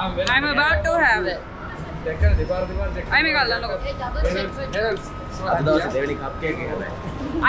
I'm about to have it. I make Allah look.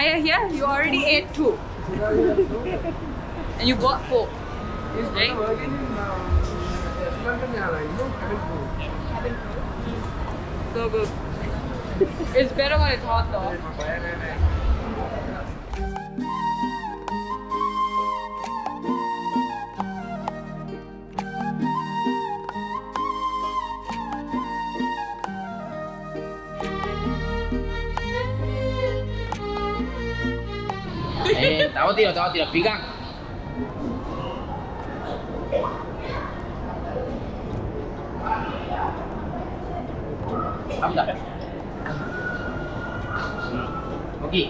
I hear you already ate two. And you got four. Is right? So good. It's better when it's hot though. Eh, tahu tidak pegang. Ambil. Okey.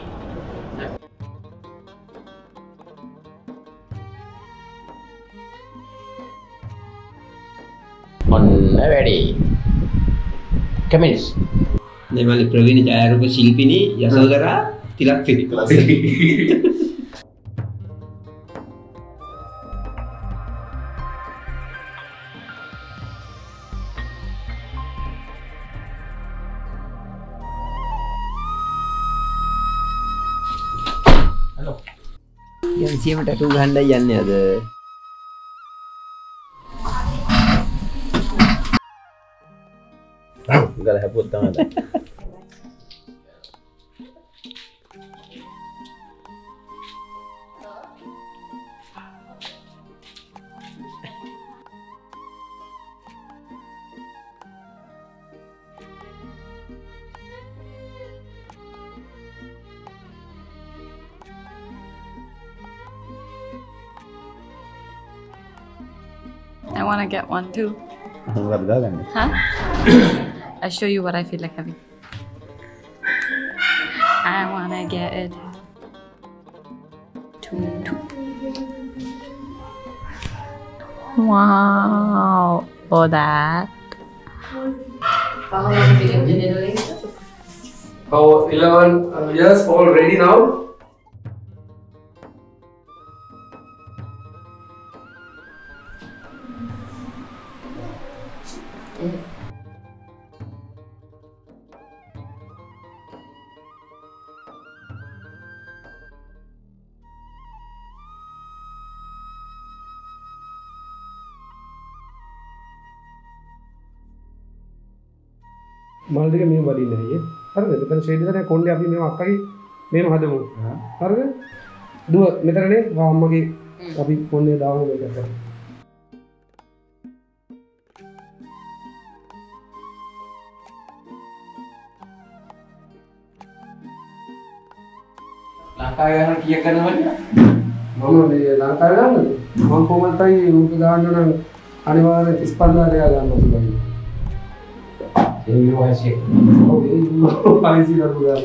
On ready. Kamis. Ni balik Praveen jaya rupa silpi ni, ya saudara. Tilak fit kelas. Hello. Yang siapa tattoo ganda jannya ada. Galah haput tangan dah. I want to get one too. Huh? I'll show you what I feel like having. I want to get it. Two. Wow. For that. How long have you been doing it? Oh, 11 years already now. माल देके ma'am वाली नहीं है, अरे इधर shade इधर है कौन ले आपने मेम आपका की मेम हाथ में, अरे दो मित्र ने वहाँ मम्मा की अभी कौन ले दाव में क्या कर लांका यार किया करने वाली है, हम लोग लांका यार हम को मत आई उनके गांव जो ना आने वाले इस पर ना ले आ जाना You ask it. Okay, I see that we are now.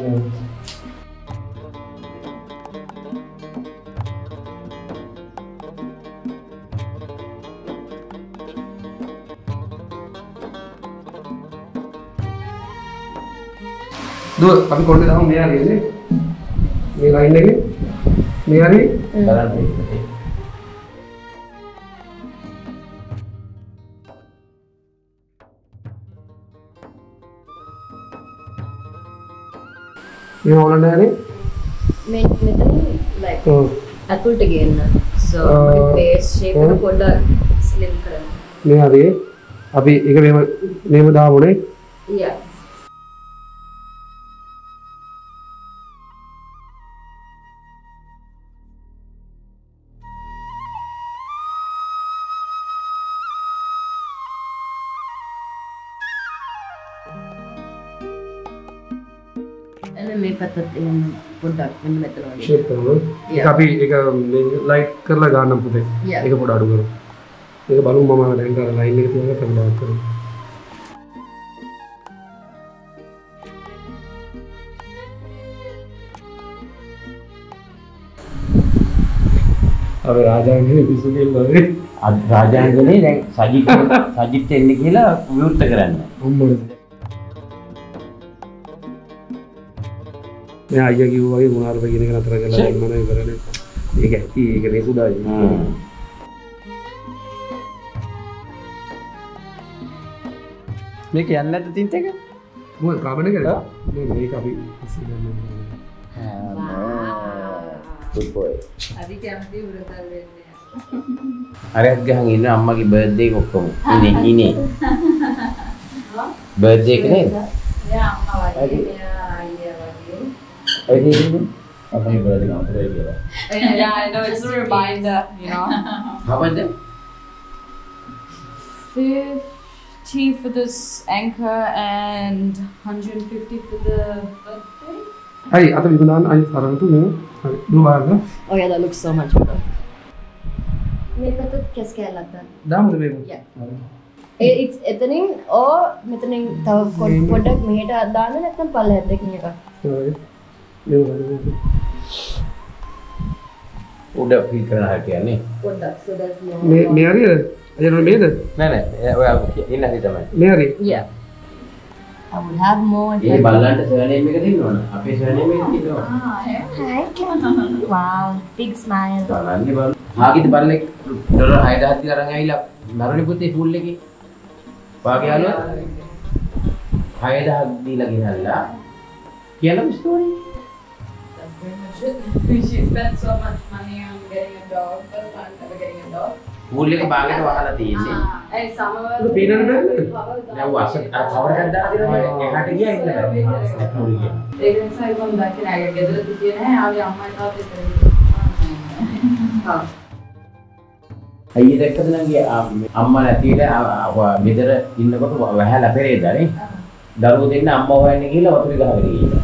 Do अभी कौन देता हूँ मेरा लेने, मेरा इन लेने, मेरा ही. You all know any? Like I put again, so my face shape is quite slim. Me are you? Abhi ek name da bole? Yeah. Shape करो, काफी एक लाइट कर लगा ना पुते, एक बड़ा डूगरो, एक बालू मामा का ढंग का लाइन लेके तुम्हारे थम डाल करो। अबे राजा ने किसी के लिए अब राजा ने नहीं रहे साजिद तेल निकला व्यूट तक रहना। मैं आइया की वो भाई मुनार भाई ने कहा तरह के लाइन में नहीं करने ये कहती है कि नहीं सुधार जी මේක යන්නේ නැද්ද තින්ත එක? මොකද ශ්‍රවණය කරලා මේ මේක අපි good boy. අපි කැමති උරතල් වෙන්නේ. අරයත් ගහන් ඉන්න අම්මගේ බර්ත්ඩේ එක ඔක්කොම ඉන්නේ ඉන්නේ. බර්ත්ඩේ එක නේද? යා අම්මා වගේ අයියා වගේ. අයියා අපේ බර්ත්ඩේ නම්බරේ කියලා. Yeah, I know it's a reminder, you know. How about that? 50 for this anchor and 150 for the birthday. Hey, I think I'm going to do it. Oh yeah, that looks so much better. What do you think about that? Yeah. It's ethylene or methylene. So that's more. Mary? You don't need it? No, no. Mary? Yeah. I would have more. This is Ballan's surname. Your surname is Hi. Wow, big smile. Ballan. How did Ballan dollar hide that the Rangayla? Naroli put the fool leggy. Pagayala? Hide that the Laginala. Yellow story? That's pretty much it. She spent so much money on getting a dog. First time ever getting a dog. Wool like a bagger to Ahala tea. And summer, the peanut butter. Now, what's it? I've already done it. They can say from that can I get the tea and have your mind out. I eat Amma Latila, Mither in the Hala Pereda. Darudin, Ammo and Hilo of Rigari.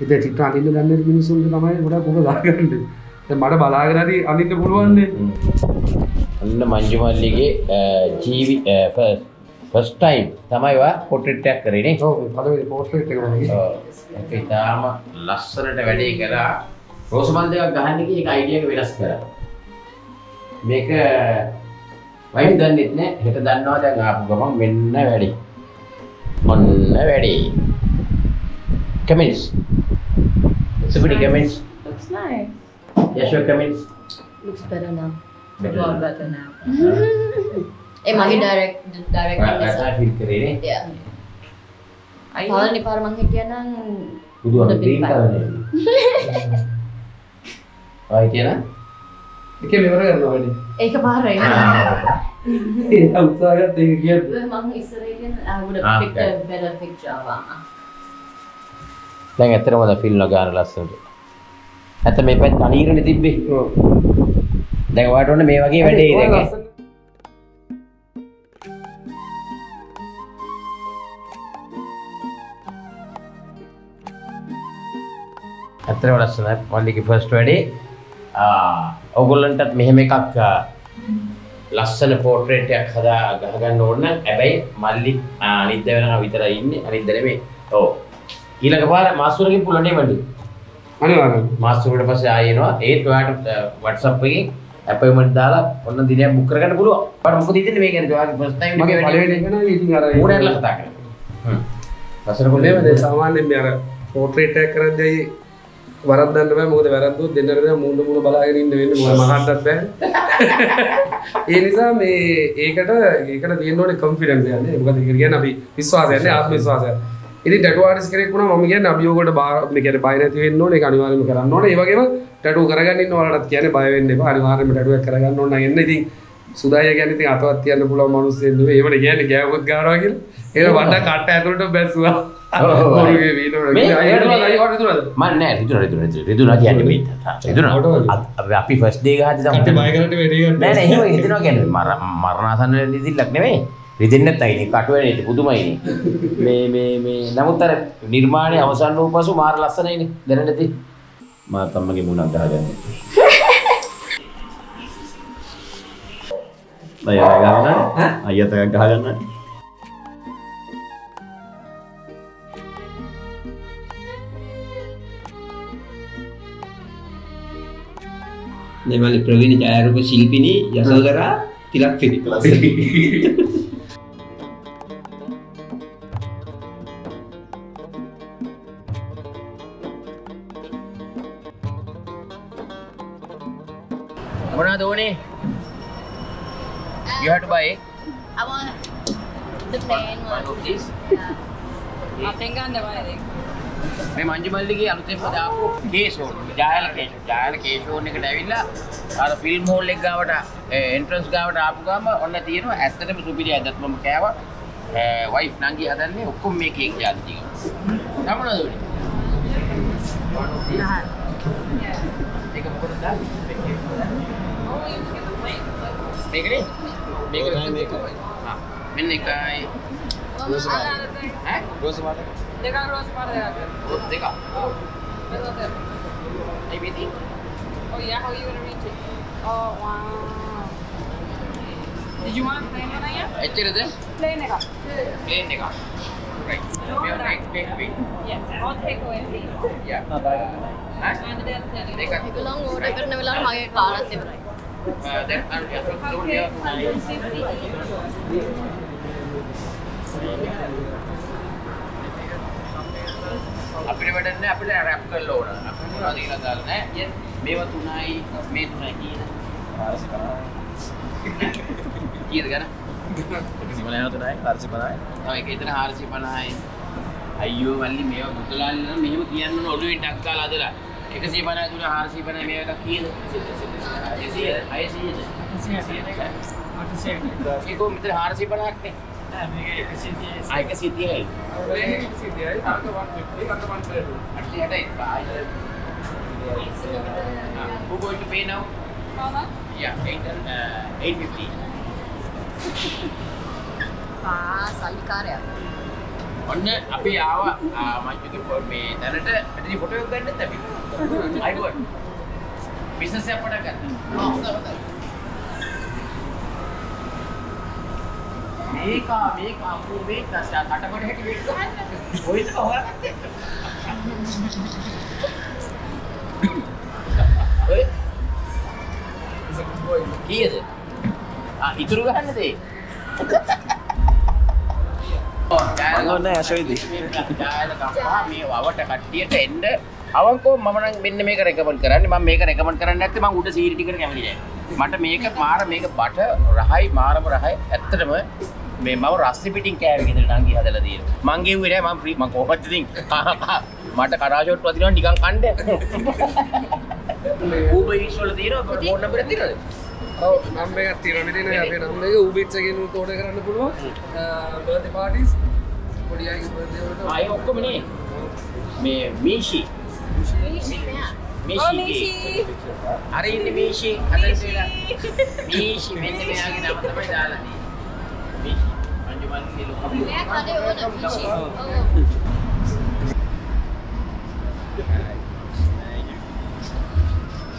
If they tried into London, we soon to would have overlapped. The Madabalagradi, I think the good one. And the Manjumalige, first time, Tamaiwa, portrait tech reading. Oh, the portrait tech. Okay, Tama, Lasser at a Vadegara, Rosamanda Gahaniki, idea with us. Make a wife done it, better than not a government, when never on never comments. Somebody comments. Looks nice. Yes, your comments? Looks better now. Better now. Better now. Hey, direct. I feel great. Yeah. I don't know if I'm going to get a green color. Why can't I? I can't remember. I can't remember. I'm sorry. I would have picked a better picture. I don't feel like I'm going to At the Maypet, Tanir and the Tibby. They were on a Mayagi every day. At the Rasanap, only first ready. Ogulant at Mehemekaka Lassan portrait at Hada Gagan Norna, Abay, Malik, and Idavana Vitra in and Idave. Oh, Ilakapa, Master Pulanimandi. Master would have said, you know, 8 to 8 of the WhatsApp appointment dollar on the dinner booker and Guru. But who didn't make it first time? You can portrait taker, they were at the Varadu, dinner, Mundu Balai in the Mahata Bell. Elisa may a confidence there, but again, he saw that, asked me, saw that. If tattoo artist කෙනෙක් වුණාම මම කියන්නේ අපි ඔයගොල්ලෝ මේ කියන්නේ බය නැති වෙන්න ඕනේ ඒක අනිවාර්යයෙන්ම කරන්න ඕනේ. ඒ වගේම tattoo කරගෙන ඉන්න ඔයාලටත් කියන්නේ බය වෙන්න එපා. අනිවාර්යයෙන්ම tattoo එකක් කරගන්න ඕන නම් එන්න. ඉතින් සුදාය කියන්නේ ඉතින් අතවත් තියන්න පුළුවන් මිනිස්සෙක් නෙවෙයි. ඒවට කියන්නේ ගෑවොත් ගන්නවා කියලා. ඒක වඩා කට ඇතුළට බැස්සුවා. ඔරුගේ වීඩියෝ එක. රිදුනා කියන්නේ මේ රිදුනා. අපි ෆස්ට් ඩේ ගහද්දි තමයි. කට බය කරන්නේ මේ රිදුනා. නෑ නෑ එහෙම රිදුනා කියන්නේ මරණාසන්න රිදිල්ලක් නෙවෙයි. Within tiny cutway, Pudumaini. May Namutar Nirmani, Avasan, Pasu, Marlasan, then anything? Martha Magimuna Dagan. Layar gahana, ayat gahana. Ne wale Praveen Jaya ko Shilpini Yasodhara Tilak Firi. Mona Dhoni, you have to buy. I want the plain one. One of these? Yeah. I think I'm the buying. I Manjumalli ki aluthe pada keso jayala keso ne kada avilla ara film hall ek gawata entrance gawata aapu gama onna thiyena aththatama superior adath mama kawa wife nangi hadanne okkom meke ekak thiyena namana done take a photo da oh you get the plate make it ha menne kai rose water ha rose water oh yeah how you going to reach it oh wow did you want plain one yeah actually this plain nega right we're right wait yeah I'll take away please yeah I long order karana velala mage kalath evarai then I'll do here අපිට වැඩන්නේ අපිට rap කරලා ඕන. අපි මොනවා දීලා දාලා නැහැ. මේවා 3යි මේ 3යි කියන. කීයද ගන්න? 150යි 450යි. ඔව් ඒක එතන 450යි. අයියෝ වල්ලි මේවා මුදලාලි නම් මෙහෙම කියන්න ඕන ඔළුවෙන් ඩක් කාලා අදලා. 150 දුන 450 මේවා එකක් කීයද? 600 600ද? 600ද? 800ද? ඒක මෙතන 450ක් නේ. මේක 130යි. ආ 130යි. CDI and the 150 and the 100 at the end who going to pay now how much yeah 850 pa salikaraya ඔන්න අපි ආවා මන්ජුගේ මේ දැනට මෙතන ෆොටෝ එකක් ගන්නත් අපි අයිඩුවත් බිස්නස් එකක් පටන් ගන්න හොඳයි මේක අපු මේක කටකොඩ හැටි වෙන්න ගන්න. ඔයිද හොයාගත්තේ? ඔය ඉතින් කොයි කීයද? ආ ඉතුරු ගන්නද ඒ? ඔන්න ඇෂෙයිදී. මේ වවට කට්ටියට එන්න අවංකව මම නම් මෙන්න මේක රෙකමන්ඩ් කරන්නේ. මම මේක රෙකමන්ඩ් කරන්නේ නැත්නම් මම උඩ සීරි ටිකට කැමති නෑ. මට මේක බට රහයි මාරම රහයි. ඇත්තටම මේ මම රස්සෙ පිටින් කෑවේ ගෙදර නංගි හදලා තියෙනවා. මං ගෙව්වේ නෑ මම ෆ්‍රී මං කොහොමද ඉතින් මට කරාජෝට් වදිනවා නිකන් කන්න. මේ Uber Eats වල තියෙනවා ෆෝන් නම්බර් එක තියෙනවද? ඔව් නම්බර් එකක් තියෙනවා මෙතන අපේ නම් එක Uber Eats එකෙන් උඩ ඕඩර් කරන්න පුළුවන්. බර්ත්ඩේ පාටිස් පොඩි අයගේ බර්ත්ඩේ වලට ආයේ ඔක්කොම නේ. මේ මිෂි නෑ. Mishi. Are in the Mishi. Mishi. මෙන්න මෙයාගේ නම තමයි දාලා තියෙන්නේ. Mishi. මන්ජුමල් කියලා අපි මෙයා කඩේ ඕන Mishi.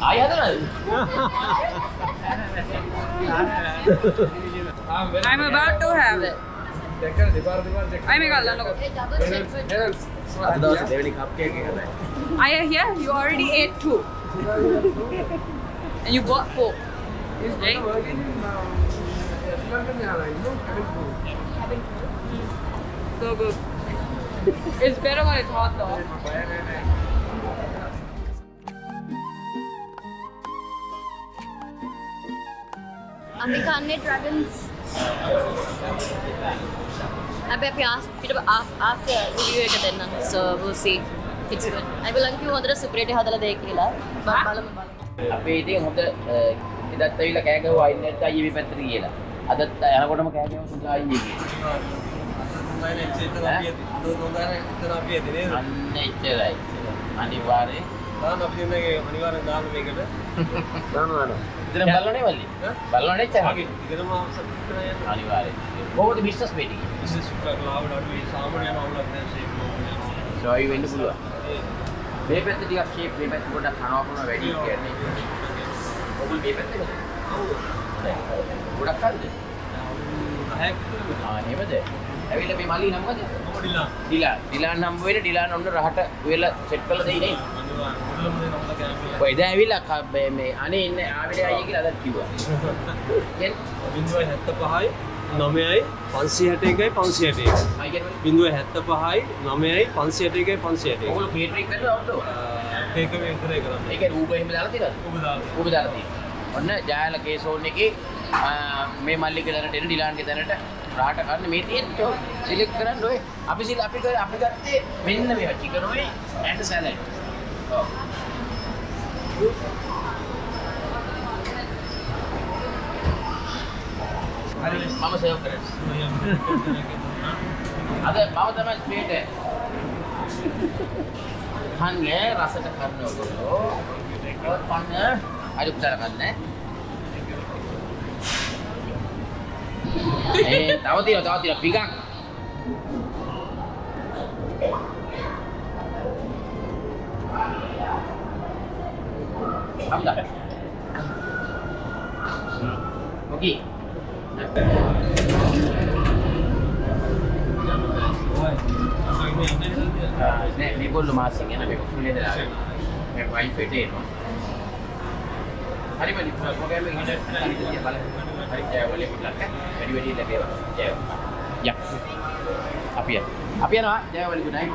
ආය හදනද? I'm about to have it. දෙකන දෙපාර දෙක. අය මේක අල්ලන්නකො. අද දවසේ දෙවෙනි කප් කේක් එක හදයි. I am here. You already ate two, and you bought four. Is right? So good. It's better when it's hot, though. Amika, dragons. Abhi after review ek denna, so we'll see. It's good. I will like you hondra separate hadala dekila. බලමු. අපි ඉතින් හොඳ ඉදත් ඇවිල්ලා කෑ ගැහුවා ඉන්නත් අයියේ මේ පැත්තට ගියලා. අදත් යනකොටම කෑ ගැහුවා සුදා අයියේ. මම එච්චරට අපි දුන්නානේ ඉතන අපි ඇදී නේද? අන්න ඉතරයි. අනිවාර්යෙන්. තාම අපි මේක අනිවාර්යෙන් දාන්න මේකට. දානවා. ඉතින් බලන්නේ වල්ලි. බලන්නේ නැහැ. ඉතින්ම සබ්ස්ක්‍රයිබ් අනිවාර්යෙන්. කොහොමද බිස්නස් මේටි? බිස්නස් කරලා සාමාන්‍යම අවුලක් නැහැ shape. So you went to මේ පැත්ත ටිකක් shape මේ පැත්ත පොඩ්ඩක් කනවා වැඩි කියන්නේ. ඔබ මේ පැත්තද? ඔව්. ගොඩක් කල්ද? එහෙමද? ඇවිල්ලා මේ මල්ලි නම මොකද? මොකද ඩිලාන්. ඩිලාන් නම් වෙන්නේ ඩිලාන් ඔන්න රහට වෙලා සෙට් කරලා දෙයි නේද? ඔය දැන් ඇවිල්ලා මේ අනේ ඉන්නේ ආවිලේ අයියා කියලා අදත් කිව්වා. දැන් 0.75යි 9යි 561යි 561යි. මම කියන්නේ 0.75යි 9යි 561යි 561යි. ඔයගොල්ලෝ කේටරින් කරනවා අවුද්දෝ? ඒක මේ කරේ කරන්නේ. ඒකේ රූප එහෙම දාලා තියෙනවද? රූප දාලා. රූප දාලා තියෙනවා. ඔන්න ජයල කේසෝන් එකේ මේ මල්ලිගේ දැනට එන ඩිලාන්ගේ දැනට රාට ගන්න මේ තියෙන්නේ සිලෙක්ට් කරන්න ඔය අපි සිල් අපි ගත්තේ මෙන්න මේවා චිකන් ඔය ඇන්ඩ් සලාඩ් ඔව් හරි මම සර්ව් කරන්නේ අද මම තමයි මේට කන්නේ රසට කරන ඔයගොල්ලෝ ඒකවත් පන්න හරි උත්තර ගන්න Eh, tahu tidak pegang. Apa dah? Okey. Nek, ni pun lumayan sih, kan? Nek, full dia dah. Nek, wine fete. Hari ni, program ini ada. Hari jaya boleh buat kan? Beri lebih apa? Jaya. Ya. Apa ya? Apa ya nak? Jaya boleh guna ini.